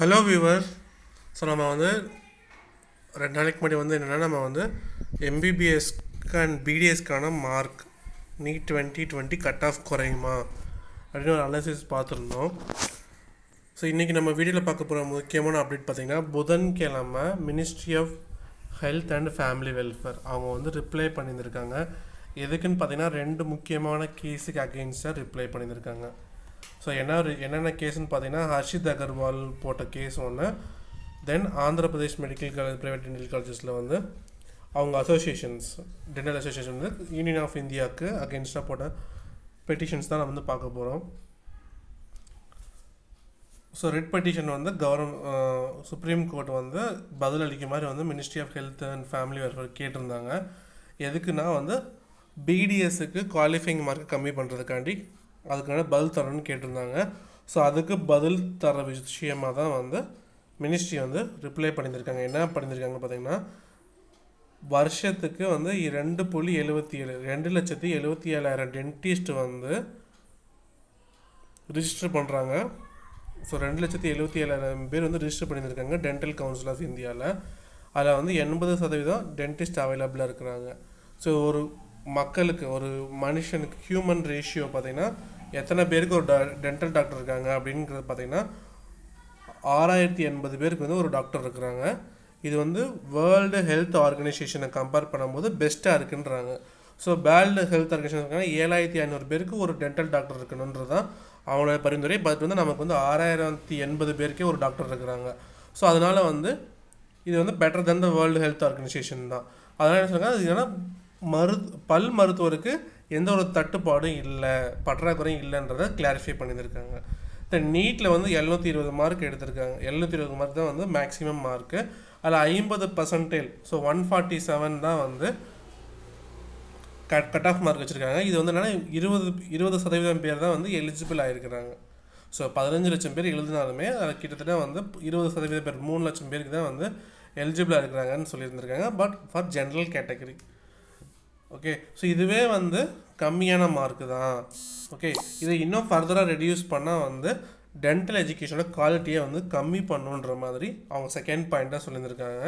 Hello viewer, so நம்ம வந்து ரெண்டு நாளைக்கு முன்னாடி வந்து என்னென்னா நம்ம வந்து எம்பிபிஎஸ்க்கு அண்ட் பிடிஎஸ்க்கான மார்க் நீட் 2020 கட் ஆஃப் குறையுமா அப்படின்னு ஒரு அனாலிசிஸ் பார்த்துருந்தோம். ஸோ இன்றைக்கி நம்ம வீடியோவில் பார்க்க போகிற முக்கியமான அப்டேட் பார்த்திங்கன்னா, புதன்கிழமை ministry of health and family welfare அவங்க வந்து ரிப்ளை பண்ணியிருந்திருக்காங்க. எதுக்குன்னு பார்த்திங்கன்னா ரெண்டு முக்கியமான கேஸுக்கு அகெயின்ஸ்டாக ரிப்ளை பண்ணியிருந்திருக்காங்க. ஸோ என்னென்ன கேஸுன்னு பார்த்தீங்கன்னா, ஹர்ஷித் அகர்வால் போட்ட கேஸ் ஒன்று, then Andhra Pradesh medical college private dental காலேஜஸில் வந்து அவங்க அசோசியேஷன்ஸ் டென்டல் அசோசியேஷன் வந்து யூனியன் ஆஃப் இந்தியாவுக்கு அகெயின்ஸ்டாக போட்ட பெட்டிஷன்ஸ் தான் நம்ம வந்து பார்க்க போகிறோம். ஸோ ரெட் பெட்டிஷன் வந்து சுப்ரீம் கோர்ட் வந்து பதில் அளிக்க மாதிரி வந்து ministry of health and family welfare கேட்டிருந்தாங்க. எதுக்குன்னா வந்து பிடிஎஸ்க்கு குவாலிஃபைங் மார்க்கை கம்மி பண்ணுறதுக்காண்டி அதுக்கான பதில் தரணும்னு கேட்டிருந்தாங்க. ஸோ அதுக்கு பதில் தர விஷயமாக தான் வந்து மினிஸ்ட்ரி வந்து ரிப்ளை பண்ணியிருக்காங்க. என்ன பண்ணியிருக்காங்க பார்த்திங்கன்னா, வருஷத்துக்கு வந்து 2,77,000 டென்டிஸ்ட் வந்து ரிஜிஸ்டர் பண்ணுறாங்க. ஸோ 2,77,000 பேர் வந்து ரிஜிஸ்டர் பண்ணியிருக்காங்க டென்டல் கவுன்சில் ஆஃப் இந்தியாவில். அதில் வந்து 80% டென்டிஸ்ட் அவைலபிளாக இருக்கிறாங்க. ஸோ ஒரு மக்களுக்கு, ஒரு மனுஷனுக்கு ஹியூமன் ரேஷியோ பார்த்திங்கன்னா எத்தனை பேருக்கு ஒரு டென்டல் டாக்டர் இருக்காங்க அப்படிங்கிறது பார்த்திங்கன்னா 6,080 பேருக்கு வந்து ஒரு டாக்டர் இருக்கிறாங்க. இது வந்து வேர்ல்டு ஹெல்த் ஆர்கனைசேஷனை கம்பேர் பண்ணும்போது பெஸ்ட்டாக இருக்குன்றாங்க. ஸோ வேர்ல்டு ஹெல்த் ஆர்கனைசேஷன் 7,500 பேருக்கு ஒரு டென்டல் டாக்டர் இருக்கணுன்றது தான் அவங்களோட பரிந்துரை. பட் வந்து நமக்கு வந்து 6,080 பேருக்கே ஒரு டாக்டர் இருக்கிறாங்க. ஸோ அதனால் வந்து இது வந்து better than the world health organisation தான். அதனால் என்ன சொன்னாங்க, அது ஏன்னா பல் மருத்துவருக்கு எந்த ஒரு தட்டுப்பாடும் இல்லை, பற்றாக்குறையும் இல்லைன்றதை கிளாரிஃபை பண்ணியிருக்காங்க. இந்த நீட்டில் வந்து 720 மார்க் எடுத்திருக்காங்க. 720 மார்க் தான் வந்து மேக்ஸிமம் மார்க்கு. அதில் 50%, ஸோ 147 தான் வந்து கட் ஆஃப் மார்க் வச்சுருக்காங்க. இது வந்து என்னென்னா 20% பேர் தான் வந்து எலிஜிபிள் ஆகிருக்கிறாங்க. ஸோ 15,00,000 பேர் எழுதினாலுமே அதில் கிட்டத்தட்ட வந்து 20% பேர், 3,00,000 பேருக்கு தான் வந்து எலிஜிபிளாக இருக்கிறாங்கன்னு சொல்லியிருந்திருக்காங்க. But for general category okay. So இதுவே வந்து கம்மியான மார்க்கு தான். ஓகே, இதை இன்னும் ஃபர்தராக ரெடியூஸ் பண்ணால் வந்து டென்டல் எஜுகேஷனோட குவாலிட்டியை வந்து கம்மி பண்ணுன்ற மாதிரி அவங்க செகண்ட் பாயிண்ட்டாக சொல்லியிருந்திருக்காங்க.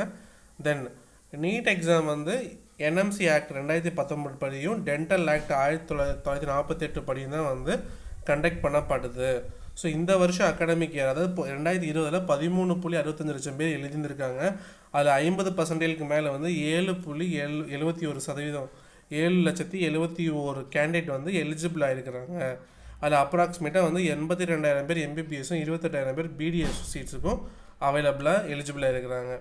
தென் நீட் எக்ஸாம் வந்து என்எம்சி ஆக்ட் 2019 படியும் டென்டல் ஆக்ட் 1948 படியும் தான் வந்து கண்டக்ட் பண்ணப்படுது. ஸோ இந்த வருஷம் அகாடமிக் இயர், அதாவது 2020 13,65,000 பேர் எழுதியிருந்திருக்காங்க. அதில் 50%க்கு மேலே வந்து 7,71,000 கேண்டிடேட் வந்து எலிஜிபிள் ஆகிருக்கிறாங்க. அதில் அப்ராக்சிமேட்டாக வந்து 82,000 பேர் எம்பிபிஎஸும் 28,000 பேர் பிடிஎஸ் சீட்ஸுக்கும் அவைலபிளாக எலிஜிபிளாக இருக்கிறாங்க.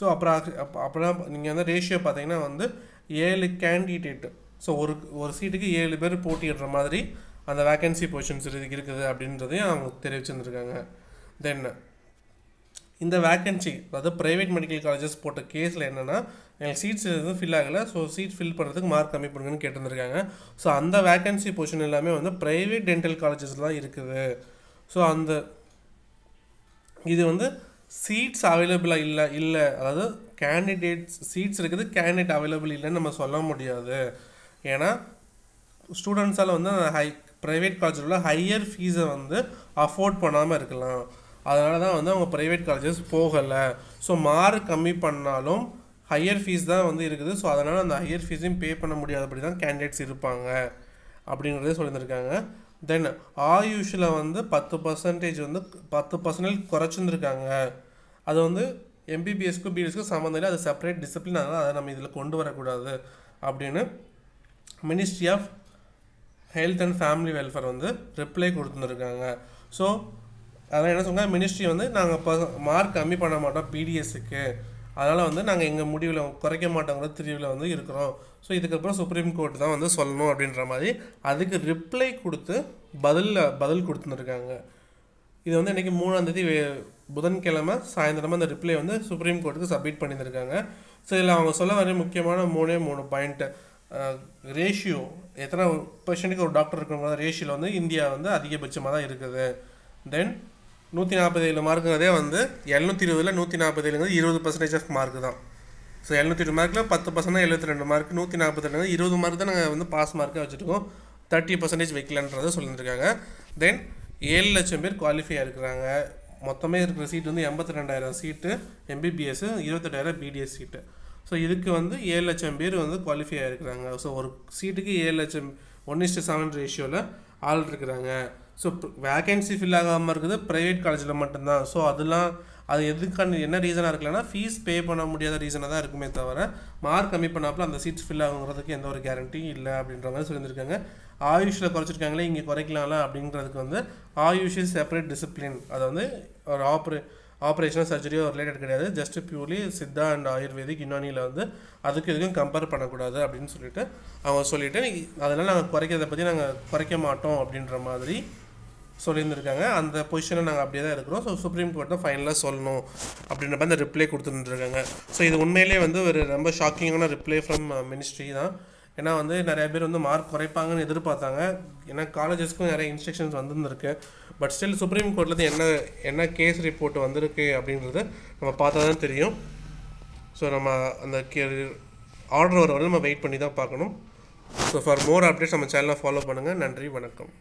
ஸோ அப்போலாம் நீங்கள் வந்து ரேஷியோ பார்த்தீங்கன்னா வந்து 7 கேண்டிடேட், ஸோ ஒரு சீட்டுக்கு 7 பேர் போட்டியிடுற மாதிரி அந்த வேக்கன்சி பொசிஷன்ஸ் இருக்குது அப்படின்றதையும் அவங்க தெரிவிச்சுருந்துருக்காங்க. தென் இந்த வேக்கன்சி, அதாவது ப்ரைவேட் மெடிக்கல் காலேஜஸ் போட்ட கேஸில் என்னென்னா, எங்களுக்கு சீட்ஸ் எதுவும் ஃபில் ஆகலை, ஸோ சீட் ஃபில் பண்ணுறதுக்கு மார்க் கம்மி பண்ணுங்கன்னு கேட்டிருந்துருக்காங்க. ஸோ அந்த வேக்கன்சி பொசிஷன் எல்லாமே வந்து ப்ரைவேட் டென்டல் காலேஜஸில் தான் இருக்குது. ஸோ அந்த இது வந்து சீட்ஸ் அவைலபிளாக இல்லை, அதாவது கேண்டிடேட்ஸ் சீட்ஸ் இருக்குது, கேண்டிடேட் அவைலபிள் இல்லைன்னு நம்ம சொல்ல முடியாது. ஏன்னா ஸ்டூடெண்ட்ஸால் வந்து அந்த ப்ரைவேட் காலேஜில் உள்ள ஹையர் ஃபீஸை வந்து அஃபோர்ட் பண்ணாமல் இருக்கலாம். அதனால தான் வந்து அவங்க ப்ரைவேட் காலேஜஸ் போகலை. ஸோ மார்க் கம்மி பண்ணாலும் ஹையர் ஃபீஸ் தான் வந்து இருக்குது. ஸோ அதனால் அந்த ஹையர் ஃபீஸையும் பே பண்ண முடியாதபடி தான் கேண்டிடேட்ஸ் இருப்பாங்க அப்படிங்கிறதே சொல்லியிருந்திருக்காங்க. தென் ஆயுஷில் வந்து 10% குறைச்சிருந்துருக்காங்க. அது வந்து எம்பிபிஎஸ்க்கும் பிஎஸ்க்கும் சம்மந்தம் இல்லை, அது செப்பரேட் டிசிப்ளின், அதனால் அதை நம்ம இதில் கொண்டு வரக்கூடாது அப்படின்னு ministry of health and family welfare வந்து ரிப்ளை கொடுத்துருக்காங்க. ஸோ அதனால் என்ன சொன்னால், மினிஸ்ட்ரி வந்து நாங்கள் மார்க் கம்மி பண்ண மாட்டோம் பிடிஎஸ்க்கு, அதனால் வந்து நாங்கள் எங்கள் முடிவில் குறைக்க மாட்டோங்கிற தெரிவில் வந்து இருக்கிறோம். ஸோ இதுக்கப்புறம் சுப்ரீம் கோர்ட் தான் வந்து சொல்லணும் அப்படின்ற மாதிரி அதுக்கு ரிப்ளை கொடுத்து பதில் கொடுத்துருக்காங்க. இது வந்து இன்றைக்கி 3ஆம் தேதி புதன்கிழமை சாயந்தரமாக அந்த ரிப்ளை வந்து சுப்ரீம் கோர்ட்டுக்கு சப்மிட் பண்ணியிருக்காங்க. ஸோ இதில் அவங்க சொல்ல வர முக்கியமான 3 பாயிண்ட்டு, ரேஷியோ எத்தனை பெர்சன்ட்டுக்கு ஒரு டாக்டர் இருக்கிறவங்க ரேஷியோவில் வந்து இந்தியா வந்து அதிகபட்சமாக தான் இருக்குது. தென் 147 மார்க்குங்கிறதே வந்து 720ல் 147ங்கிறது 20% ஆஃப் மார்க்கு தான். ஸோ 720 மார்க்கில் 10% 72 மார்க், 147 20 மார்க் தான் நாங்கள் வந்து பாஸ் மார்க்காக வச்சுருக்கோம், 30% வைக்கலன்றதை சொல்லியிருக்காங்க. தென் 7,00,000 பேர் குவாலிஃபை ஆகிருக்கிறாங்க. மொத்தமே இருக்கிற சீட் வந்து 82000 seat MBBS 28000 BDS seat so இதுக்கு வந்து 7 லட்சம் பேர் வந்து குவாலிஃபை ஆயிருக்காங்க சோ ஒரு சீட்டுக்கு 7 லட்சம் 1:7 ரேஷியோல ஆல் இருக்காங்க சோ வேகன்சி ஃபில் ஆகாம இருக்குது பிரைவேட் காலேஜ்ல மட்டும் தான் சோ அதெல்லாம் அது எதுக்கான என்ன ரீசனா இருக்கலனா ஃபீஸ் பே பண்ண முடியாத ரீசனா தான் இருக்குமே தவிர மார்க் கம்மி பண்ணாப்ல அந்த சீட்ஸ் ஃபில் ஆகுங்கிறதுக்கு எந்த ஒரு கேரண்டி இல்ல அப்படின்ற மாதிரி சொல்லிருக்காங்க ஆயுஷ்ல குறைச்சிருக்காங்களே இங்க குறைக்கலாம்ல அப்படிங்கிறதுக்கு வந்து ஆயுஷ் இஸ் செப்பரேட் டிசிப்ளின் அது வந்து ஒரு ஆபரேஷனல் சர்ஜரியோ ரிலேட்டட் கிடையாது just purely Siddha and ayurvedic யுனானியில் வந்து அதுக்கு இதுக்கும் கம்பேர் பண்ணக்கூடாது அப்படின்னு சொல்லிட்டு அவங்க சொல்லிட்டு அதனால் நாங்கள் குறைக்கிறத பற்றி நாங்கள் குறைக்க மாட்டோம் அப்படின்ற மாதிரி சொல்லியிருந்துருக்காங்க அந்த பொசிஷனை நாங்கள் அப்படியே தான் இருக்கிறோம் ஸோ சுப்ரீம் கோர்ட் தான் ஃபைனலாக சொல்லணும் அப்படின்ற மாதிரி அந்த ரிப்ளை கொடுத்துருந்துருக்காங்க ஸோ இது உண்மையிலே வந்து ஒரு ரொம்ப ஷாக்கிங்கான ரிப்ளை ஃப்ரம் மினிஸ்ட்ரி தான் ஏன்னா வந்து நிறைய பேர் வந்து மார்க் குறைப்பாங்கன்னு எதிர்பார்த்தாங்க ஏன்னா காலேஜஸ்க்கும் நிறைய இன்ஸ்ட்ரக்ஷன்ஸ் வந்துருந்துருக்கு பட் ஸ்டில் சுப்ரீம் கோர்ட்லேருந்து என்ன கேஸ் ரிப்போர்ட் வந்திருக்கு அப்படின்றது நம்ம பார்த்தா தான் தெரியும் ஸோ நம்ம அந்த ஆர்டர் வர வரை நம்ம வெயிட் பண்ணி தான் பார்க்கணும் ஸோ ஃபார் மோர் அப்டேட்ஸ் நம்ம சேனலை ஃபாலோ பண்ணுங்கள் நன்றி வணக்கம்